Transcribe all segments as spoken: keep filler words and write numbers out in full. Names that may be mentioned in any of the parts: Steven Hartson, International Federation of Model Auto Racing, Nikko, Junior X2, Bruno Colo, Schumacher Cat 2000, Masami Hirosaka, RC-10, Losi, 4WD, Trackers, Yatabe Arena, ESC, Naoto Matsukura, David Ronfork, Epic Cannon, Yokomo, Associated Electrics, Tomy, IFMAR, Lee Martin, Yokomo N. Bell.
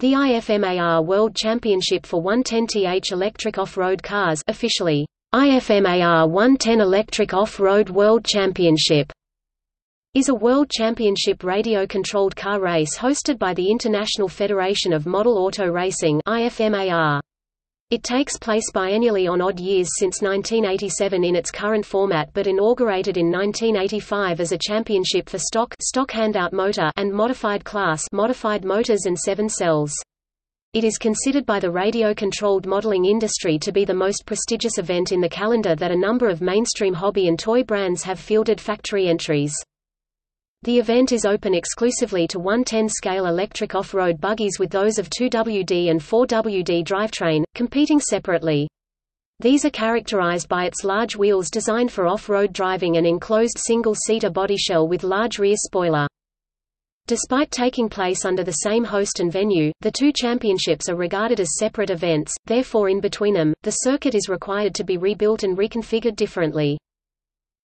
The I F M A R World Championship for one ten T H Electric Off-Road Cars, officially I F M A R one ten Electric Off-Road World Championship, is a World Championship radio-controlled car race hosted by the International Federation of Model Auto Racing I F M A R. It takes place biennially on odd years since nineteen eighty-seven in its current format, but inaugurated in nineteen eighty-five as a championship for stock, stock handout motor and modified class, modified motors and seven cells. It is considered by the radio-controlled modeling industry to be the most prestigious event in the calendar, that a number of mainstream hobby and toy brands have fielded factory entries. The event is open exclusively to one ten scale electric off-road buggies, with those of two W D and four W D drivetrain competing separately. These are characterized by its large wheels designed for off-road driving and enclosed single-seater bodyshell with large rear spoiler. Despite taking place under the same host and venue, the two championships are regarded as separate events, therefore in between them, the circuit is required to be rebuilt and reconfigured differently.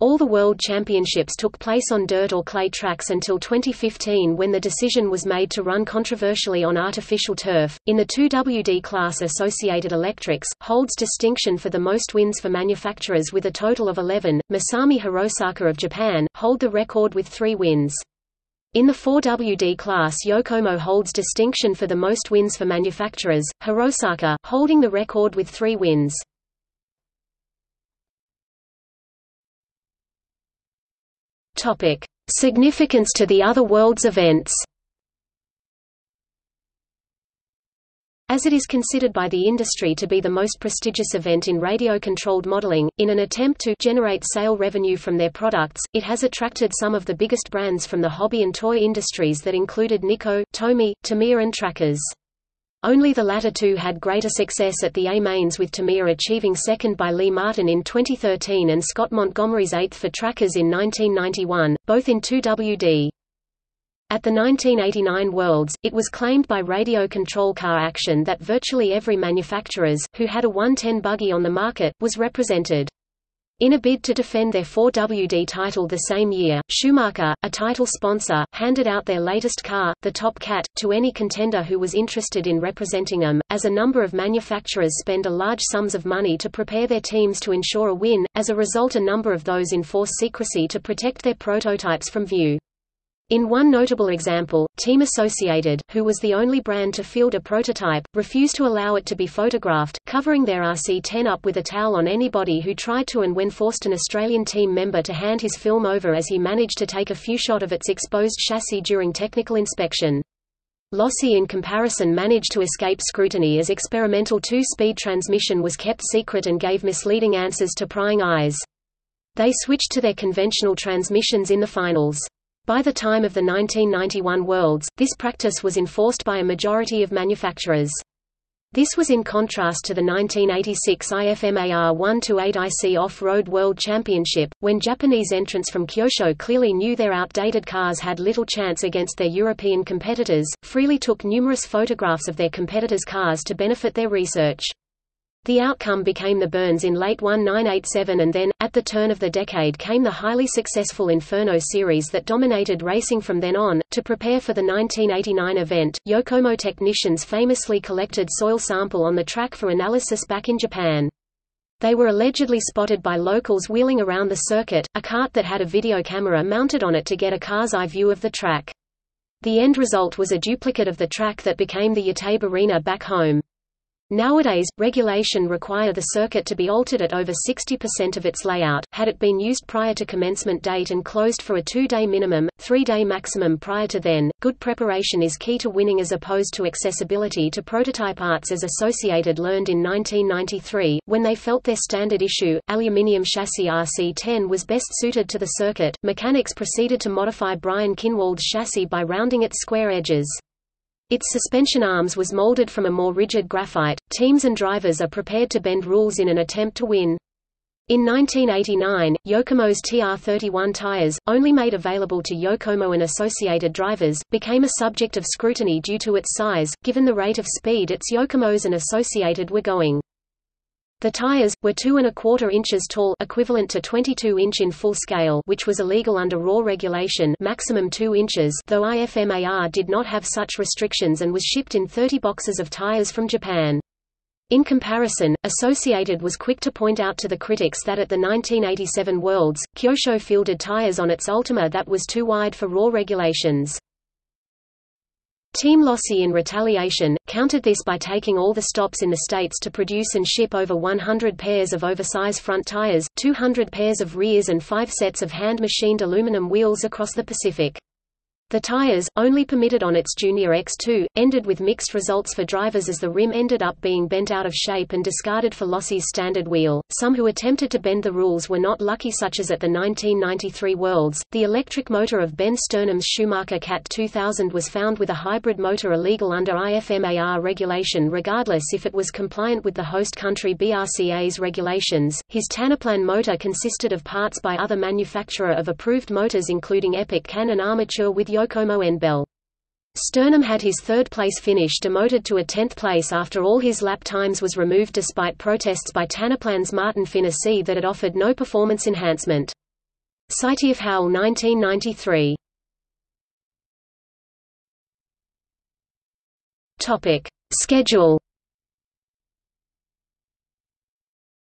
All the World Championships took place on dirt or clay tracks until twenty fifteen, when the decision was made to run controversially on artificial turf. In the two W D class, Associated Electrics holds distinction for the most wins for manufacturers with a total of eleven. Masami Hirosaka of Japan hold the record with three wins. In the four W D class, Yokomo holds distinction for the most wins for manufacturers, Hirosaka holding the record with three wins. Topic: Significance to the other world's events. As it is considered by the industry to be the most prestigious event in radio-controlled modeling, in an attempt to generate sale revenue from their products, it has attracted some of the biggest brands from the hobby and toy industries that included Nikko, Tomy, Tamiya and Trackers. Only the latter two had greater success at the A-Mains, with Tamiya achieving second by Lee Martin in twenty thirteen and Scott Montgomery's eighth for Trackers in nineteen ninety-one, both in two W D. At the nineteen eighty-nine Worlds, it was claimed by Radio Control Car Action that virtually every manufacturer who had a one ten buggy on the market was represented. In a bid to defend their four W D title the same year, Schumacher, a title sponsor, handed out their latest car, the Top Cat, to any contender who was interested in representing them, as a number of manufacturers spend a large sums of money to prepare their teams to ensure a win. As a result, a number of those enforce secrecy to protect their prototypes from view. In one notable example, Team Associated, who was the only brand to field a prototype, refused to allow it to be photographed, covering their R C ten up with a towel on anybody who tried to, and when forced an Australian team member to hand his film over as he managed to take a few shot of its exposed chassis during technical inspection. Losi, in comparison, managed to escape scrutiny as experimental two-speed transmission was kept secret and gave misleading answers to prying eyes. They switched to their conventional transmissions in the finals. By the time of the nineteen ninety-one Worlds, this practice was enforced by a majority of manufacturers. This was in contrast to the nineteen eighty-six I F M A R one twenty-eight I C Off-Road World Championship, when Japanese entrants from Kyosho clearly knew their outdated cars had little chance against their European competitors, freely took numerous photographs of their competitors' cars to benefit their research. The outcome became the burns in late nineteen eighty-seven, and then, at the turn of the decade, came the highly successful Inferno series that dominated racing from then on. To prepare for the nineteen eighty-nine event, Yokomo technicians famously collected soil sample on the track for analysis back in Japan. They were allegedly spotted by locals wheeling around the circuit, a cart that had a video camera mounted on it to get a car's eye view of the track. The end result was a duplicate of the track that became the Yatabe Arena back home. Nowadays, regulation require the circuit to be altered at over sixty percent of its layout, had it been used prior to commencement date and closed for a two-day minimum, three-day maximum prior to then. Good preparation is key to winning as opposed to accessibility to prototype parts, as Associated learned in nineteen ninety-three, when they felt their standard issue, aluminium chassis R C ten, was best suited to the circuit. Mechanics proceeded to modify Brian Kinwald's chassis by rounding its square edges. Its suspension arms was molded from a more rigid graphite. Teams and drivers are prepared to bend rules in an attempt to win. In nineteen eighty-nine, Yokomo's T R thirty-one tires, only made available to Yokomo and Associated drivers, became a subject of scrutiny due to its size, given the rate of speed its Yokomos and Associated were going. The tires were two and a quarter inches tall, equivalent to twenty-two inch in full scale, which was illegal under raw regulation, maximum two inches. Though I F M A R did not have such restrictions and was shipped in thirty boxes of tires from Japan. In comparison, Associated was quick to point out to the critics that at the nineteen eighty-seven Worlds, Kyosho fielded tires on its Ultima that was too wide for raw regulations. Team Losi, in retaliation, countered this by taking all the stops in the States to produce and ship over one hundred pairs of oversize front tires, two hundred pairs of rears and five sets of hand-machined aluminum wheels across the Pacific. The tires, only permitted on its Junior X two, ended with mixed results for drivers as the rim ended up being bent out of shape and discarded for Losi's standard wheel. Some who attempted to bend the rules were not lucky, such as at the nineteen ninety-three Worlds. The electric motor of Ben Sternham's Schumacher Cat two thousand was found with a hybrid motor illegal under I F M A R regulation, regardless if it was compliant with the host country B R C A's regulations. His Tanaplan motor consisted of parts by other manufacturer of approved motors, including Epic Cannon armature with Yokomo Yokomo N. Bell. Sternham had his third-place finish demoted to a tenth place after all his lap times was removed, despite protests by Tanaplan's Martin Finnesee that it offered no performance enhancement. City of Howell, nineteen ninety-three. Topic: Schedule.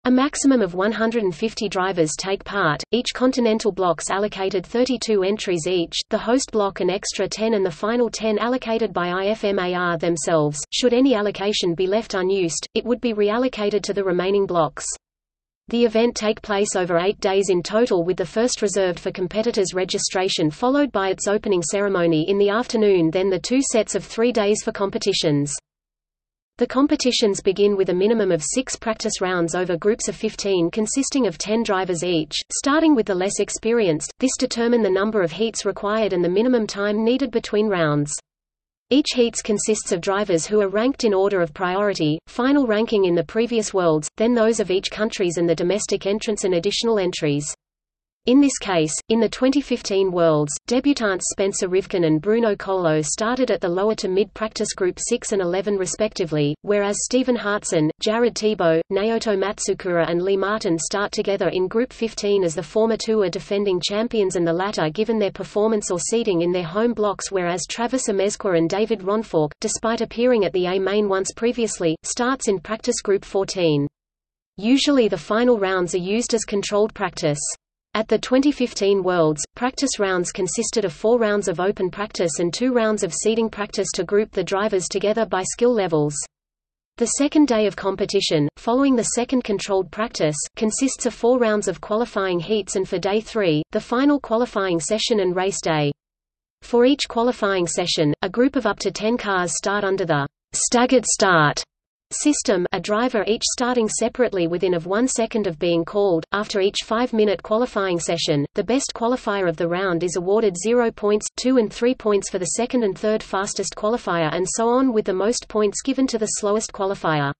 A maximum of one hundred fifty drivers take part. Each continental block's allocated thirty-two entries each, the host block an extra ten and the final ten allocated by I F M A R themselves. Should any allocation be left unused, it would be reallocated to the remaining blocks. The event take place over eight days in total, with the first reserved for competitors' registration followed by its opening ceremony in the afternoon, then the two sets of three days for competitions. The competitions begin with a minimum of six practice rounds over groups of fifteen consisting of ten drivers each, starting with the less experienced. This determines the number of heats required and the minimum time needed between rounds. Each heats consists of drivers who are ranked in order of priority, final ranking in the previous worlds, then those of each countries and the domestic entrants and additional entries. In this case, in the twenty fifteen Worlds, debutants Spencer Rivkin and Bruno Colo started at the lower to mid-practice group six and eleven respectively, whereas Steven Hartson, Jared Thibault, Naoto Matsukura and Lee Martin start together in group fifteen, as the former two are defending champions and the latter given their performance or seeding in their home blocks, whereas Travis Amezqua and David Ronfork, despite appearing at the A-Main once previously, starts in practice group fourteen. Usually the final rounds are used as controlled practice. At the twenty fifteen Worlds, practice rounds consisted of four rounds of open practice and two rounds of seeding practice to group the drivers together by skill levels. The second day of competition, following the second controlled practice, consists of four rounds of qualifying heats, and for day three, the final qualifying session and race day. For each qualifying session, a group of up to ten cars start under the staggered start system, a driver each starting separately within of one second of being called. After each five-minute qualifying session, the best qualifier of the round is awarded zero points, two and three points for the second and third fastest qualifier, and so on, with the most points given to the slowest qualifier.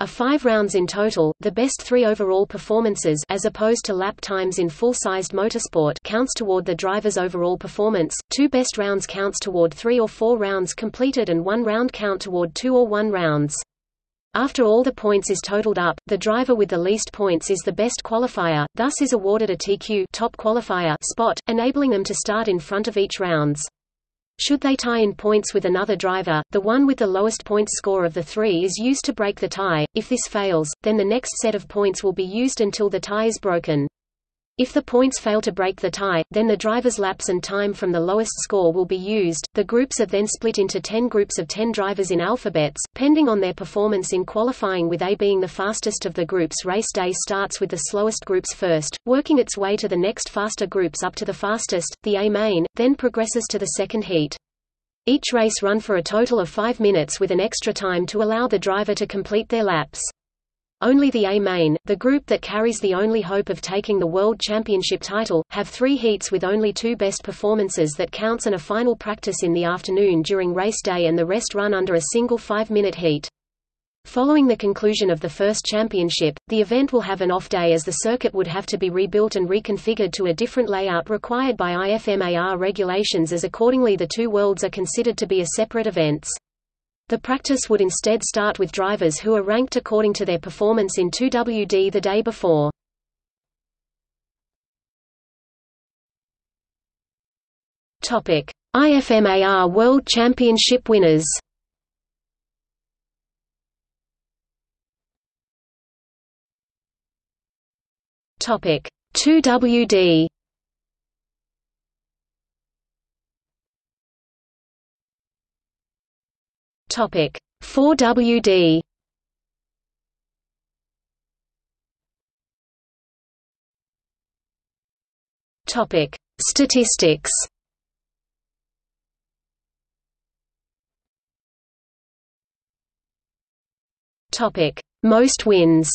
Of five rounds in total, the best three overall performances, as opposed to lap times in full-sized motorsport, counts toward the driver's overall performance. Two best rounds counts toward three or four rounds completed, and one round count toward two or one rounds. After all the points is totaled up, the driver with the least points is the best qualifier, thus is awarded a T Q top qualifier spot, enabling them to start in front of each rounds. Should they tie in points with another driver, the one with the lowest points score of the three is used to break the tie. If this fails, then the next set of points will be used until the tie is broken. If the points fail to break the tie, then the driver's laps and time from the lowest score will be used. The groups are then split into ten groups of ten drivers in alphabets, pending on their performance in qualifying, with A being the fastest of the groups. Race day starts with the slowest groups first, working its way to the next faster groups up to the fastest, the A main, then progresses to the second heat. Each race run for a total of five minutes, with an extra time to allow the driver to complete their laps. Only the A-Main, the group that carries the only hope of taking the World Championship title, have three heats with only two best performances that counts, and a final practice in the afternoon during race day, and the rest run under a single five-minute heat. Following the conclusion of the first championship, the event will have an off day, as the circuit would have to be rebuilt and reconfigured to a different layout required by I F M A R regulations, as accordingly the two worlds are considered to be a separate events. The practice would instead start with drivers who are ranked according to their performance in two W D the day before. I F M A R World Championship winners. two W D. Topic four W D. Topic Statistics. Topic Most wins.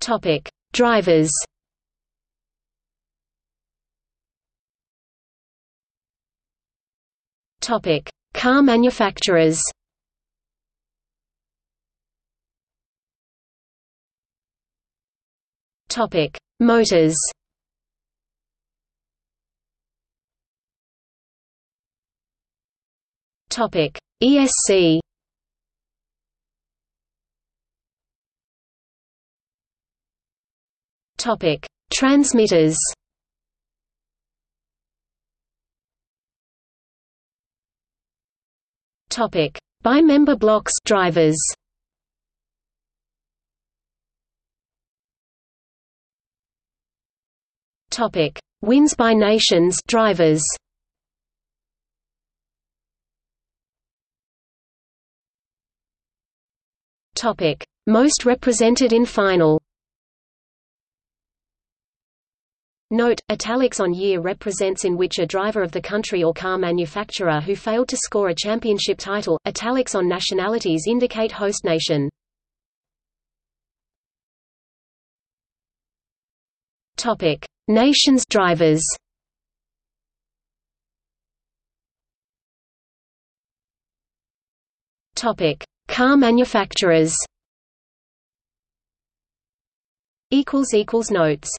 Topic Drivers. Topic Car manufacturers. Topic Motors. Topic E S C. Topic Transmitters. Topic by member blocks. Drivers. Topic Wins by nations. Drivers. Topic Most represented in final. Note, italics on year represents in which a driver of the country or car manufacturer who failed to score a championship title, italics on nationalities indicate host nation. Topic: Nations drivers. Topic: Car manufacturers. Equals equals notes.